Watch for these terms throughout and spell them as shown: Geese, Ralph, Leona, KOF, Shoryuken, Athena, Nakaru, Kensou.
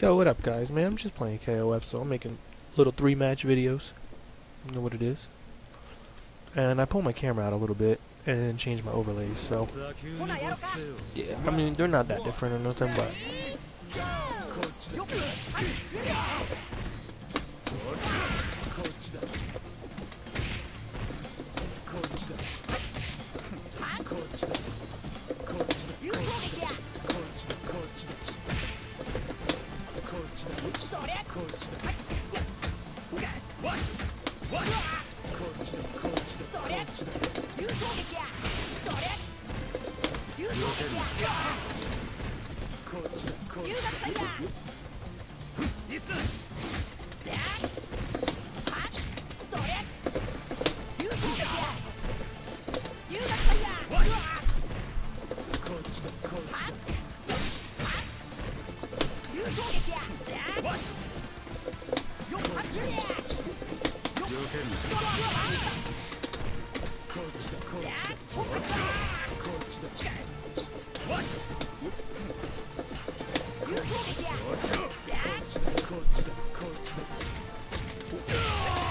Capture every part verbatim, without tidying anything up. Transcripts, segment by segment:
Yo, what up, guys? Man, I'm just playing K O F, so I'm making little three-match videos. You know what it is. And I pulled my camera out a little bit and changed my overlays, so... yeah, I mean, they're not that different or nothing, but...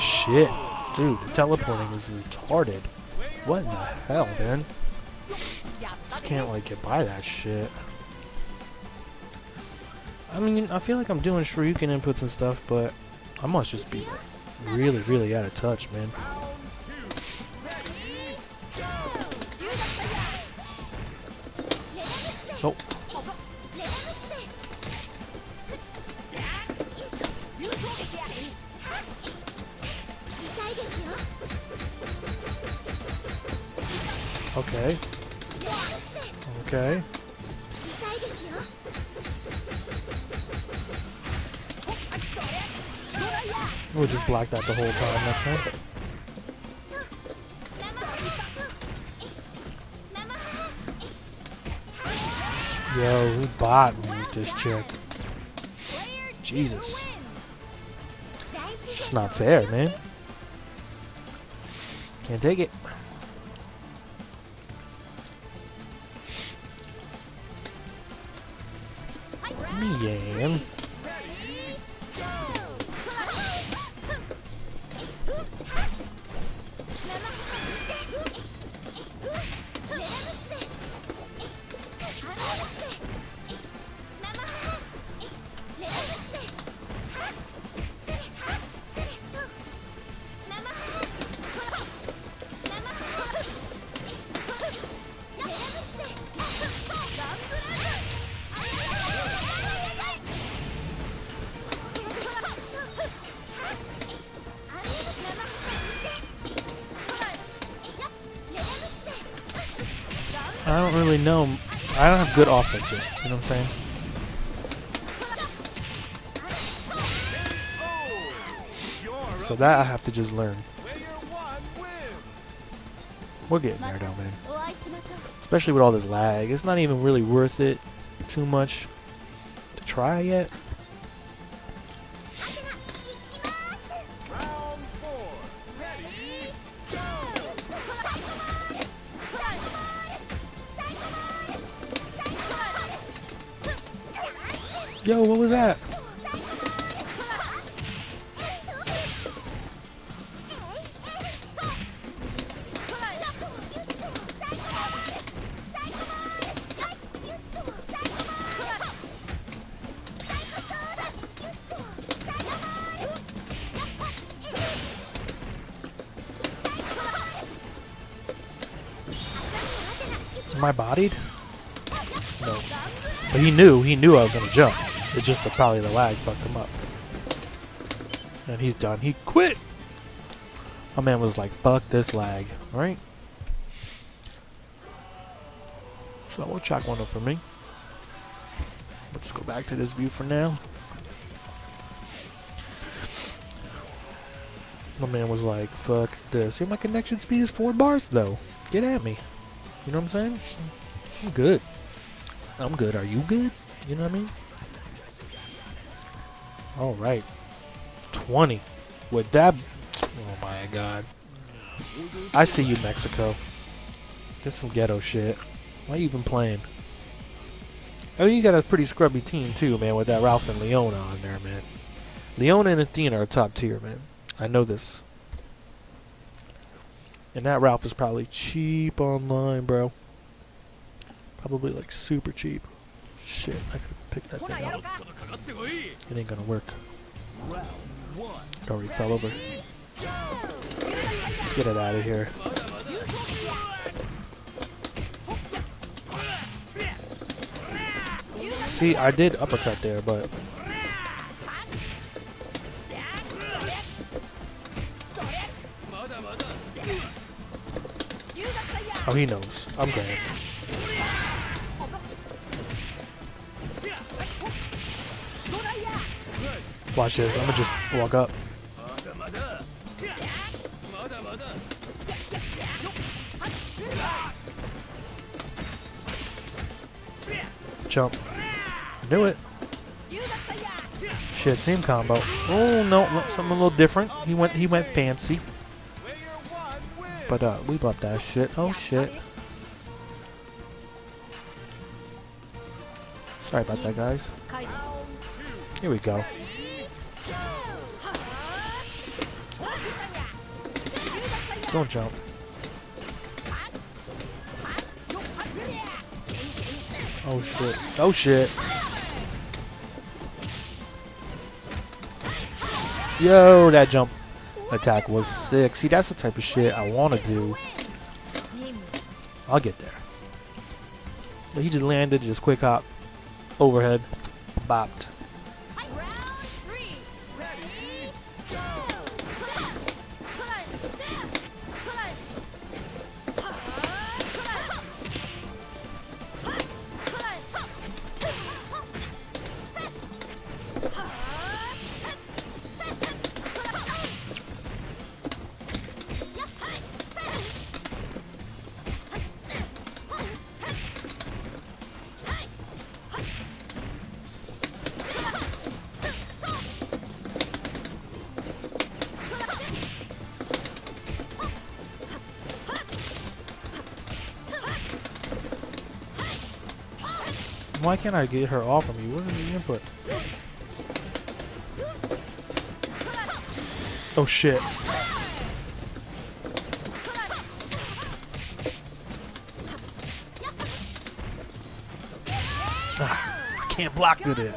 shit, dude, the teleporting is retarded. What in the hell, man? Just can't like get by that shit. I mean, I feel like I'm doing Shoryuken inputs and stuff, but I must just be really, really out of touch, man. Nope. Okay. Okay. We'll just block that the whole time next time. Yo, who bought me with this chick? Jesus. It's not fair, man. Can't take it. Man. I don't really know. I don't have good offense here. You know what I'm saying? So that I have to just learn. We're getting there though, man. Especially with all this lag. It's not even really worth it too much to try yet. Yo, what was that? Am I bodied? No. But he knew, he knew I was gonna jump. It's just the, probably the lag fucked him up. And he's done. He quit! My man was like, fuck this lag. Alright? So we'll chalk one up for me. We'll just go back to this view for now. My man was like, fuck this. See, my connection speed is four bars though. Get at me. You know what I'm saying? I'm good. I'm good. Are you good? You know what I mean? Alright, twenty. With that, oh my god. I see you, Mexico. This is some ghetto shit. Why you even playing? I mean, you got a pretty scrubby team too, man, with that Ralph and Leona on there, man. Leona and Athena are top tier, man. I know this. And that Ralph is probably cheap online, bro. Probably like super cheap. Shit, I could pick that thing up. It ain't gonna work. It already fell over. Get it out of here. See, I did uppercut there, but oh, he knows. I'm grand. Watch this. I'm gonna just walk up. Jump. Do it. Shit, same combo. Oh no, something a little different. He went, he went fancy. But uh, we bought that shit. Oh shit. Sorry about that, guys. Here we go. Don't jump. Oh shit. Oh shit. Yo, that jump attack was sick. See, that's the type of shit I want to do. I'll get there. But he just landed, just quick hop, overhead, bopped. Why can't I get her off of me? Where's the input? Oh shit. Ah, I can't block with it.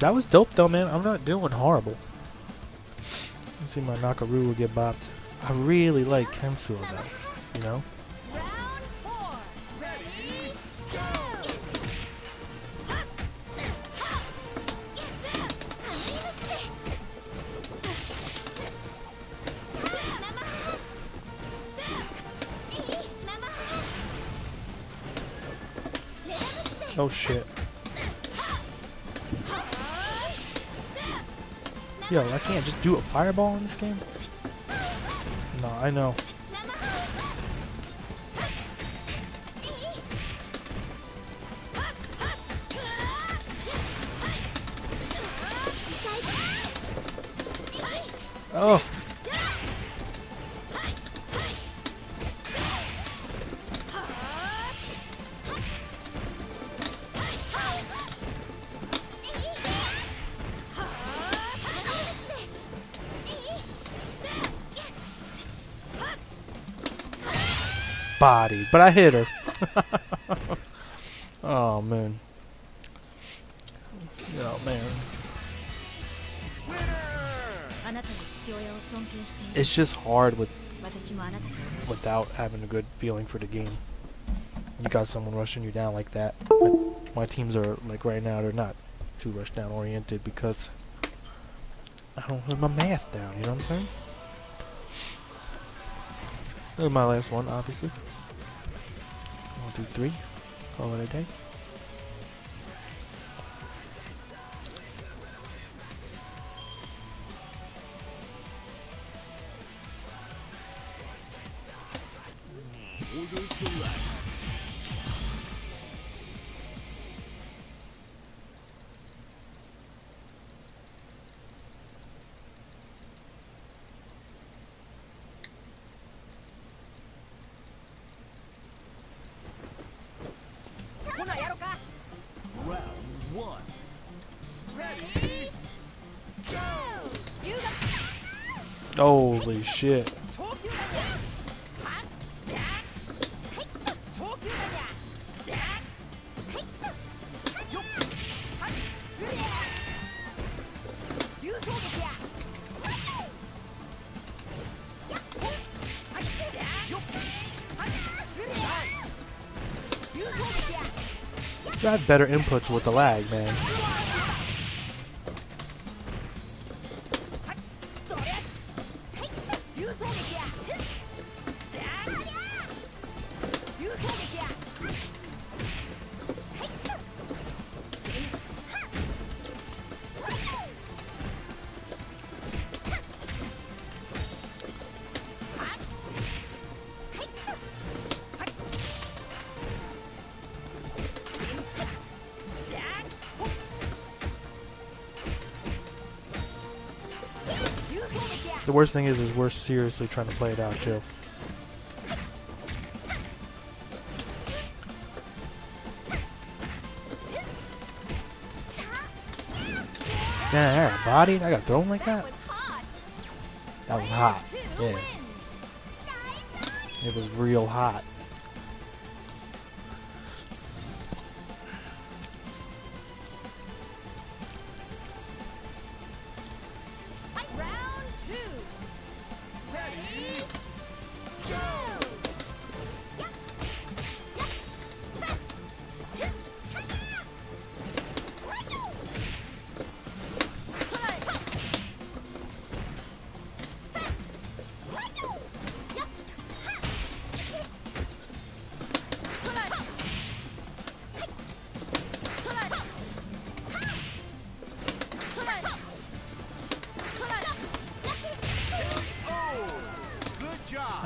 That was dope though, man. I'm not doing horrible. Let's see, my Nakaru will get bopped. I really like Kensou though, you know? Oh shit. Yo, I can't just do a fireball in this game? No, I know. Oh! Body, but I hit her. Oh man. Oh man. It's just hard with without having a good feeling for the game. You got someone rushing you down like that. My teams are like right now, they're not too rush down oriented because I don't have my math down. You know what I'm saying? That was my last one, obviously. One, two, three. Call it a day. Holy shit. Got better inputs with the lag, man. The worst thing is, is we're seriously trying to play it out, too. Damn, I got bodied? I got thrown like that? That was hot. Yeah. It was real hot.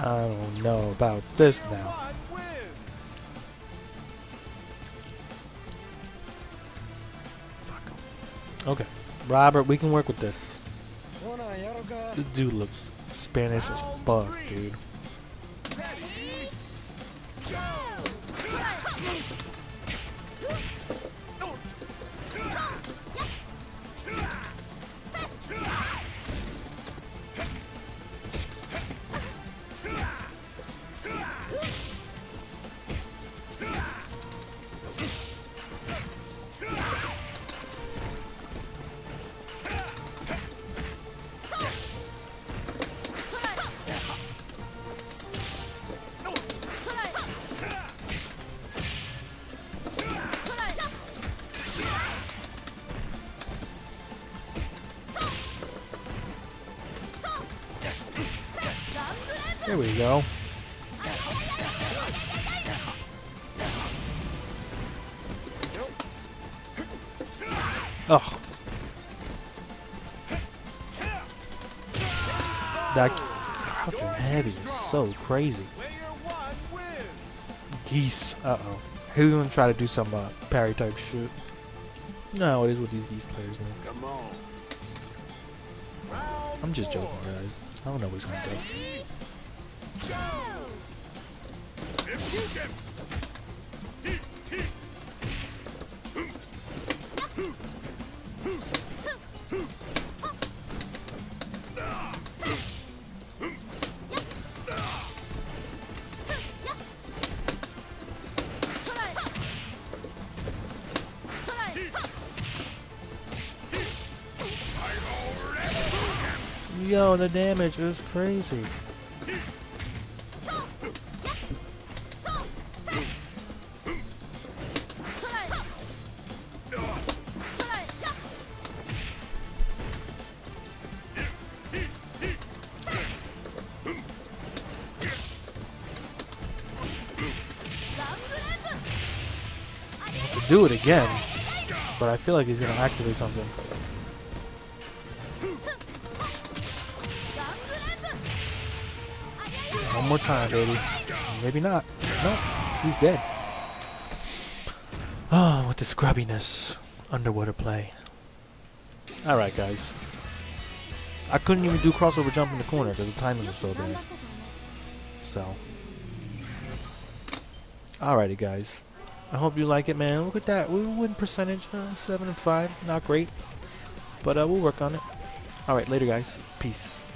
I don't know about this now. Fuck. Okay, Robert, we can work with this. This dude looks Spanish as fuck, dude. There we go. Ugh. That crouching heavy is so crazy. Geese. Uh-oh. Who's gonna try to do some uh, parry type shit? No, it is what these Geese players, man. I'm just joking, guys. I don't know what's gonna go. Go! If you get yo, the damage is crazy. Do it again, but I feel like he's gonna activate something. One more time, baby. Maybe not. No, he's dead. Oh, with the scrubbiness, underwater play. All right, guys. I couldn't even do crossover jump in the corner because the timing was so bad. So, alrighty, guys. I hope you like it, man. Look at that. We win percentage, uh, seven and five. Not great, but uh, we'll work on it. All right, later, guys. Peace.